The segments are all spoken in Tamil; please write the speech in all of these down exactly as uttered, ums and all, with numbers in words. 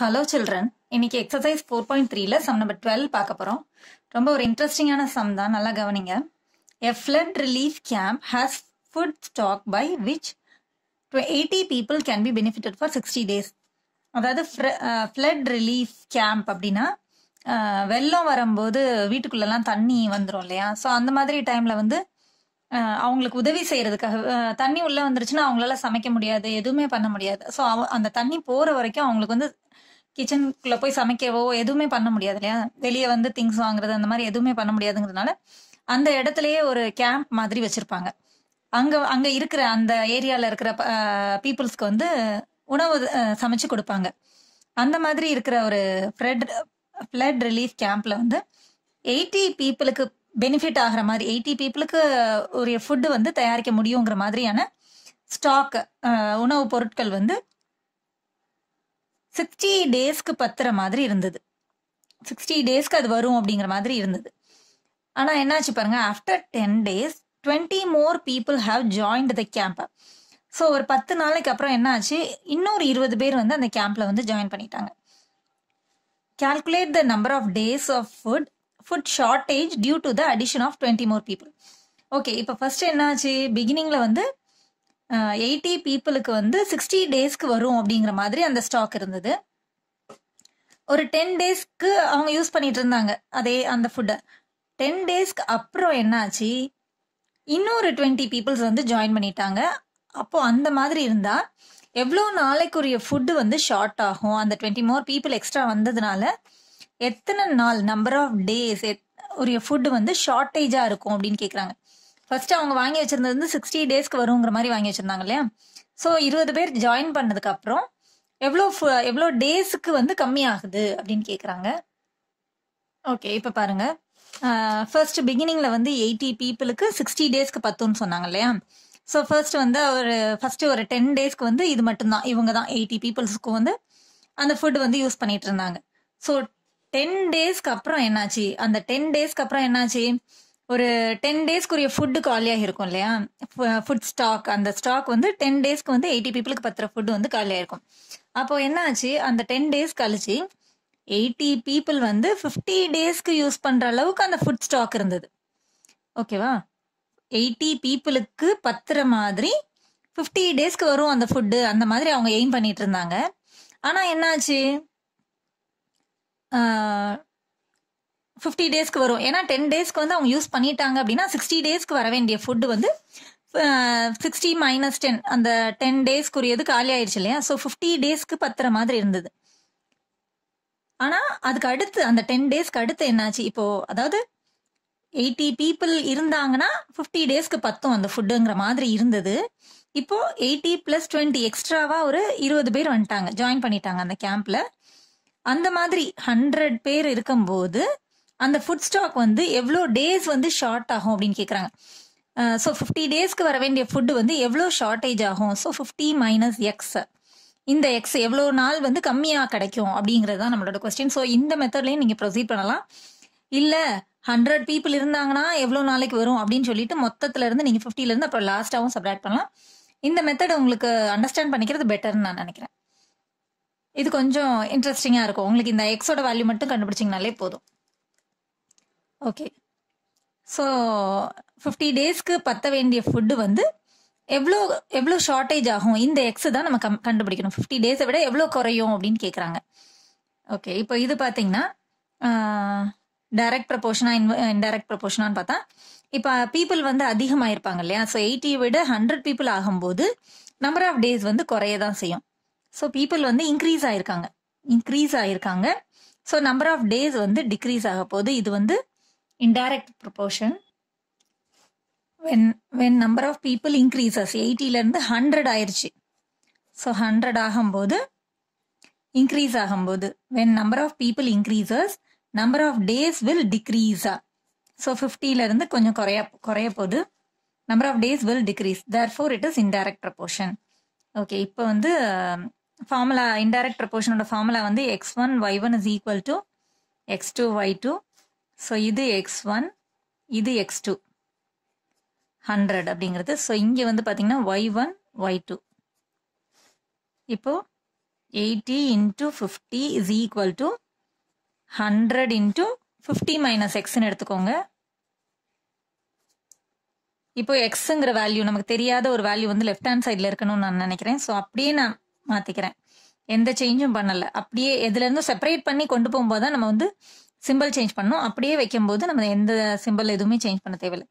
Hello children, இன்னைக்கு exercise four point three sum number twelve பார்க்க போறோம். ரொம்ப ஒரு இன்ட்ரஸ்டிங்கான sum தான், நல்லா கவனிங்க. A flood relief camp has food stock by which eighty people can be benefited for sixty days. அதாவது flood relief camp அப்படினா வெள்ளம் வரும்போது வீட்டுக்குள்ள எல்லாம் தண்ணி வந்துரும் இல்லையா? சோ அந்த மாதிரி டைம்ல வந்து அவங்களுக்கு உதவி செய்யறதுக்காக தண்ணி உள்ள வந்துருச்சுன்னா அவங்களால சமைக்க முடியாது, எதுவுமே பண்ண முடியாது. சோ அந்த தண்ணி போற வரைக்கும் அவங்களுக்கு வந்து கிச்சனுக்குள்ள போய் சமைக்கவோ எதுவுமே பண்ண முடியாது இல்லையா? வெளியே வந்து திங்ஸ் வாங்குறது அந்த மாதிரி எதுவுமே பண்ண முடியாதுங்கிறதுனால அந்த இடத்துலயே ஒரு கேம்ப் மாதிரி வச்சிருப்பாங்க. அங்க அங்க இருக்கிற அந்த ஏரியால இருக்கிற பீப்புள்ஸ்க்கு வந்து உணவு சமைச்சு கொடுப்பாங்க. அந்த மாதிரி இருக்கிற ஒரு ஃப்ளட் ஃப்ளட் ரிலீஃப் கேம்ப்ல வந்து எயிட்டி பீப்புளுக்கு பெனிஃபிட் ஆகிற மாதிரி எயிட்டி பீப்புளுக்கு ஒரு ஃபுட்டு வந்து தயாரிக்க முடியுங்கிற மாதிரியான ஸ்டாக் உணவுப் பொருட்கள் வந்து சிக்ஸ்டி டேஸ்க்கு பத்துற மாதிரி இருந்தது. சிக்ஸ்டி டேஸ்க்கு அது வரும் அப்படிங்கிற மாதிரி இருந்தது. ஆனால் என்னாச்சு பாருங்க, after ten days twenty more people have joined the camp. So ஒரு பத்து நாளைக்கு அப்புறம் என்ன ஆச்சு, இன்னொரு இருபது பேர் வந்து அந்த கேம்ப்ல வந்து ஜாயின் பண்ணிட்டாங்க. Calculate the number of days of food food shortage due to the addition of twenty more people. Okay, இப்போ ஃபர்ஸ்ட் என்ன ஆச்சு, பிகினிங்ல வந்து எயிட்டி பீப்புளுக்கு வந்து சிக்ஸ்டி டேஸ்க்கு வரும் அப்படிங்கிற மாதிரி அந்த ஸ்டாக் இருந்தது. ஒரு டென் டேஸ்க்கு அவங்க யூஸ் பண்ணிட்டு இருந்தாங்க அதே அந்த ஃபுட்டை. டென் டேஸ்க்கு அப்புறம் என்ன ஆச்சு, இன்னொரு டுவெண்ட்டி பீப்புள்ஸ் வந்து ஜாயின் பண்ணிட்டாங்க. அப்போ அந்த மாதிரி இருந்தா எவ்வளோ நாளைக்குரிய ஃபுட்டு வந்து ஷார்ட் ஆகும், அந்த டுவெண்ட்டி மோர் பீப்புள் எக்ஸ்ட்ரா வந்ததுனால எத்தனை நாள் நம்பர் ஆஃப் டேஸ் உரிய ஃபுட்டு வந்து ஷார்டேஜா இருக்கும் அப்படின்னு கேட்குறாங்க. ஃபர்ஸ்ட் அவங்க வாங்கி வச்சிருந்தது வந்து சிக்ஸ்டி டேஸ்க்கு வருங்கிற மாதிரி வாங்கி வச்சிருந்தாங்க இல்லையா? ஸோ இருபது பேர் ஜாயின் பண்ணதுக்கு அப்புறம் எவ்வளோ எவ்வளோ டேஸுக்கு வந்து கம்மியாகுது அப்படின்னு கேட்குறாங்க. ஓகே, இப்போ பாருங்க, ஃபர்ஸ்ட் பிகினிங்ல வந்து எயிட்டி பீப்புளுக்கு சிக்ஸ்டி டேஸ்க்கு பத்துன்னு சொன்னாங்க இல்லையா? ஸோ ஃபர்ஸ்ட் வந்து ஒரு ஃபர்ஸ்ட் ஒரு டென் டேஸ்க்கு வந்து இது மட்டும்தான், இவங்க தான் எயிட்டி பீப்புள்ஸ்க்கு வந்து அந்த ஃபுட் வந்து யூஸ் பண்ணிட்டு இருந்தாங்க. ஸோ டென் டேஸ்க்கு அப்புறம் என்னாச்சு, அந்த டென் டேஸ்க்கு அப்புறம் என்னாச்சு, ஒரு டென் டேஸ்க்குரிய ஃபுட்டு காலியாக இருக்கும் இல்லையா? ஃபுட் ஸ்டாக், அந்த ஸ்டாக் வந்து டென் டேஸ்க்கு வந்து எயிட்டி பீப்புளுக்கு பத்துற ஃபுட்டு வந்து காலியாக இருக்கும். அப்போ என்னாச்சு, அந்த டென் டேஸ் கழிச்சு எயிட்டி பீப்புள் வந்து ஃபிஃப்டி டேஸ்க்கு யூஸ் பண்ணுற அளவுக்கு அந்த ஃபுட் ஸ்டாக் இருந்தது. ஓகேவா, எயிட்டி பீப்புளுக்கு பத்துற மாதிரி ஃபிஃப்டி டேஸ்க்கு வரும் அந்த ஃபுட்டு, அந்த மாதிரி அவங்க எய்ம் பண்ணிட்டு இருந்தாங்க. ஆனால் என்னாச்சு, ஃபிஃப்டி டேஸ்க்கு வரும், ஏன்னா டென் டேஸ்க்கு வந்து அவங்க யூஸ் பண்ணிட்டாங்க அப்படின்னா சிக்ஸ்டி டேஸ்க்கு வர வேண்டிய ஃபுட்டு வந்து சிக்ஸ்டி மைனஸ் டென் அந்த டென் டேஸ்க்குரியது காலி ஆயிடுச்சு இல்லையா? ஸோ ஃபிஃப்டி டேஸ்க்கு பத்துற மாதிரி இருந்தது. ஆனால் அதுக்கு அடுத்து அந்த டென் டேஸ்க்கு அடுத்து என்னாச்சு, இப்போ அதாவது எயிட்டி பீப்புள் இருந்தாங்கன்னா ஃபிஃப்டி டேஸ்க்கு பத்தும் அந்த ஃபுட்டுங்கிற மாதிரி இருந்தது. இப்போ எயிட்டி பிளஸ் டுவெண்ட்டி எக்ஸ்ட்ராவா ஒரு இருபது பேர் வந்துட்டாங்க, ஜாயின் பண்ணிட்டாங்க அந்த கேம்ப்ல. அந்த மாதிரி ஹண்ட்ரட் பேர் இருக்கும்போது அந்த ஃபுட் ஸ்டாக் வந்து எவ்வளோ டேஸ் வந்து ஷார்ட் ஆகும் அப்படின்னு கேட்குறாங்க. ஸோ ஃபிஃப்டி டேஸ்க்கு வர வேண்டிய ஃபுட்டு வந்து எவ்வளோ ஷார்டேஜ் ஆகும், ஸோ ஃபிஃப்டி மைனஸ் எக்ஸ், இந்த எக்ஸ் எவ்வளோ நாள் வந்து கம்மியாக கிடைக்கும் அப்படிங்கிறது தான் நம்மளோட கொஸ்டின். ஸோ இந்த மெத்தட்லேயும் நீங்கள் ப்ரொசீட் பண்ணலாம். இல்லை ஹண்ட்ரட் பீப்புள் இருந்தாங்கன்னா எவ்வளோ நாளைக்கு வரும் அப்படின்னு சொல்லிட்டு மொத்தத்துல இருந்து நீங்கள் ஃபிஃப்டிலேருந்து அப்புறம் லாஸ்ட்டாகவும் சப்ராக்ட் பண்ணலாம். இந்த மெத்தட் உங்களுக்கு அண்டர்ஸ்டாண்ட் பண்ணிக்கிறது பெட்டர்னு நான் நினைக்கிறேன். இது கொஞ்சம் இன்ட்ரெஸ்டிங்காக இருக்கும். உங்களுக்கு இந்த எக்ஸோட வேல்யூ மட்டும் கண்டுபிடிச்சிங்கனாலே போதும். ஓகே, ஸோ ஃபிஃப்டி டேஸ்க்கு பற்ற வேண்டிய ஃபுட்டு வந்து எவ்வளோ எவ்வளோ ஷார்டேஜ் ஆகும், இந்த எக்ஸு தான் நம்ம கம் கண்டுபிடிக்கணும். ஃபிஃப்டி டேஸை விட எவ்வளோ குறையும் அப்படின்னு கேட்குறாங்க. ஓகே, இப்போ இது பார்த்தீங்கன்னா டைரக்ட் ப்ரொபோஷனா இன் இன்டைரக்ட் ப்ரொபோஷனான்னு பார்த்தா இப்போ பீப்புள் வந்து அதிகமாக இருப்பாங்க இல்லையா? ஸோ எயிட்டியை விட ஹண்ட்ரட் பீப்புள் ஆகும்போது நம்பர் ஆஃப் டேஸ் வந்து குறைய தான் செய்யும். ஸோ பீப்புள் வந்து இன்க்ரீஸ் ஆகிருக்காங்க இன்க்ரீஸ் ஆகிருக்காங்க ஸோ நம்பர் ஆஃப் டேஸ் வந்து டிக்ரீஸ் ஆக போகுது. இது வந்து indirect proportion. When when number of people increases, எயிட்டிலேருந்து ஹண்ட்ரட் ஆயிடுச்சு. ஸோ ஹண்ட்ரட் ஆகும்போது இன்க்ரீஸ் ஆகும்போது when number of people increases number of days will டிக்ரீஸா. ஸோ ஃபிஃப்டிலேருந்து கொஞ்சம் குறைய குறைய போகுது, number of days will decrease. Therefore it is indirect proportion. Okay, இப்போ வந்து ஃபார்முலா, இன்டைரக்ட் ப்ரொபோர்ஷனோட ஃபார்முலா வந்து X one Y one is equal to X two Y two. So இது எக்ஸ் ஒன், இது எக்ஸ் டூ, ஹண்ட்ரட் அப்படிங்கிறது. ஸோ இங்கே வந்து பார்த்தீங்கன்னா ஒய் ஒன் ஒய் டூ. இப்போ eighty into fifty is equal to one hundred into fifty minus x ன்னு எடுத்துக்கோங்க. இப்போ xங்கிற வேல்யூ நமக்கு தெரியாத ஒரு வேல்யூ வந்து லெஃப்ட் ஹேண்ட் சைடில் இருக்கணும்னு நான் நினைக்கிறேன். ஸோ அப்படியே நான் மாற்றிக்கிறேன், எந்த சேஞ்சும் பண்ணலை. அப்படியே எதுலேருந்தும் செப்பரேட் பண்ணி கொண்டு போகும்போது தான் நம்ம வந்து சிம்பிள் சேஞ்ச் பண்ணோம். அப்படியே வைக்கும்போது நம்ம எந்த சிம்பிள் எதுவுமே சேஞ்ச் பண்ண தேவையில்லை.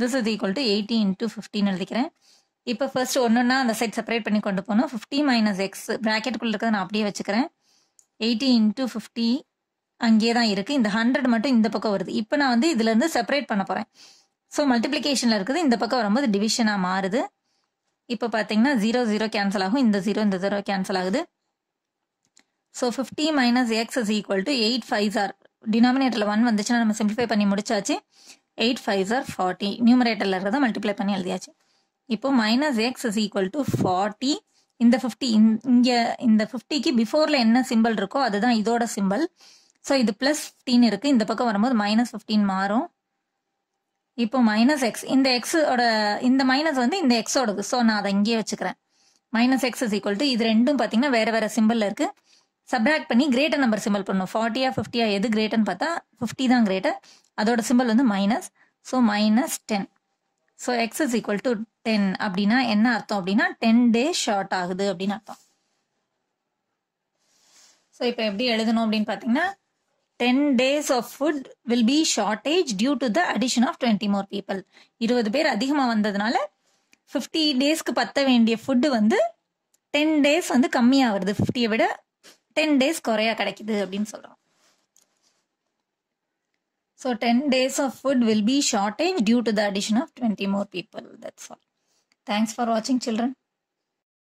This is equal to eighty into ஃபிஃப்டின்னு எழுதிக்கிறேன். இப்போ ஃபர்ஸ்ட் ஒன்றுன்னா அந்த சைட் செப்பரேட் பண்ணி கொண்டு போகணும். ஃபிஃப்டி மைனஸ் எக்ஸ் ப்ராக்கெட்டுக்குள்ளே இருக்கிறத நான் அப்படியே வச்சுக்கிறேன். எயிட்டி இன்ட்டு ஃபிஃப்டி அங்கேயே தான் இருக்குது. இந்த ஹண்ட்ரட் மட்டும் இந்த பக்கம் வருது. இப்போ நான் வந்து இதுலேருந்து செப்பரேட் பண்ண போகிறேன். ஸோ மல்டிப்ளிகேஷனில் இருக்குது, இந்த பக்கம் வரும்போது டிவிஷனாக மாறுது. இப்போ பார்த்தீங்கன்னா ஜீரோ ஜீரோ கேன்சல் ஆகும், இந்த ஜீரோ இந்த ஜீரோ கேன்சல் ஆகுது. So fifty minus X is equal to eight five or டினாமினேட்டரில் ஒன் வந்துச்சுன்னா நம்ம சிம்பிளிஃபை பண்ணி முடிச்சாச்சு. எயிட் ஃபைவ் ஆர் ஃபார்ட்டி நியூமரேட்டரில் இருக்கிறத மல்டிப்ளை பண்ணி எழுதியாச்சு. இப்போ minus X is equal to forty. இந்த ஃபிஃப்டி இங்கே இந்த ஃபிஃப்டிக்கு பிஃபோரில் என்ன சிம்பிள் இருக்கோ அதுதான் இதோட சிம்பிள். ஸோ இது ப்ளஸ் ஃபிஃப்டின் இருக்குது, இந்த பக்கம் வரும்போது மைனஸ் ஃபிஃப்டின் மாறும். இப்போ மைனஸ் எக்ஸ், இந்த எக்ஸோட இந்த மைனஸ் வந்து இந்த எக்ஸோடது. ஸோ நான் அதை இங்கேயே வச்சுக்கிறேன். Minus X is equal to இது ரெண்டும் பார்த்தீங்கன்னா வேறு வேறு சிம்பிளில் இருக்குது. சப்ராக்ட் பண்ணி கிரேட்டர் நம்பர் சிம்பிள் பண்ணணும். ஃபார்ட்டியா ஃபிஃப்டியா எது கிரேட்டர்ன்னு பார்த்தா ஃபிஃப்டி தான் கிரேட்டர். அதோட சிம்பிள் வந்து minus. So minus ten. So X is equal to ten அப்படின்னா என்ன அர்த்தம் அப்படின்னா டென் டே ஷார்ட் ஆகுது அப்படின்னு அர்த்தம். ஸோ இப்போ எப்படி எழுதணும் அப்படின்னு பார்த்தீங்கன்னா ten days of food will be shortage due to the addition of twenty more people. இருபது பேர் அதிகமாக வந்ததுனால ஃபிஃப்டி டேஸ்க்கு பற்ற வேண்டிய ஃபுட்டு வந்து டென் டேஸ் வந்து கம்மியாக வருது, ஃபிஃப்டியை விட டென் டேஸ் குறையா கிடைக்குது அப்படின்னு சொல்கிறோம். So ten days of food will be shortage due to the addition of twenty more people. That's all. Thanks for watching, children.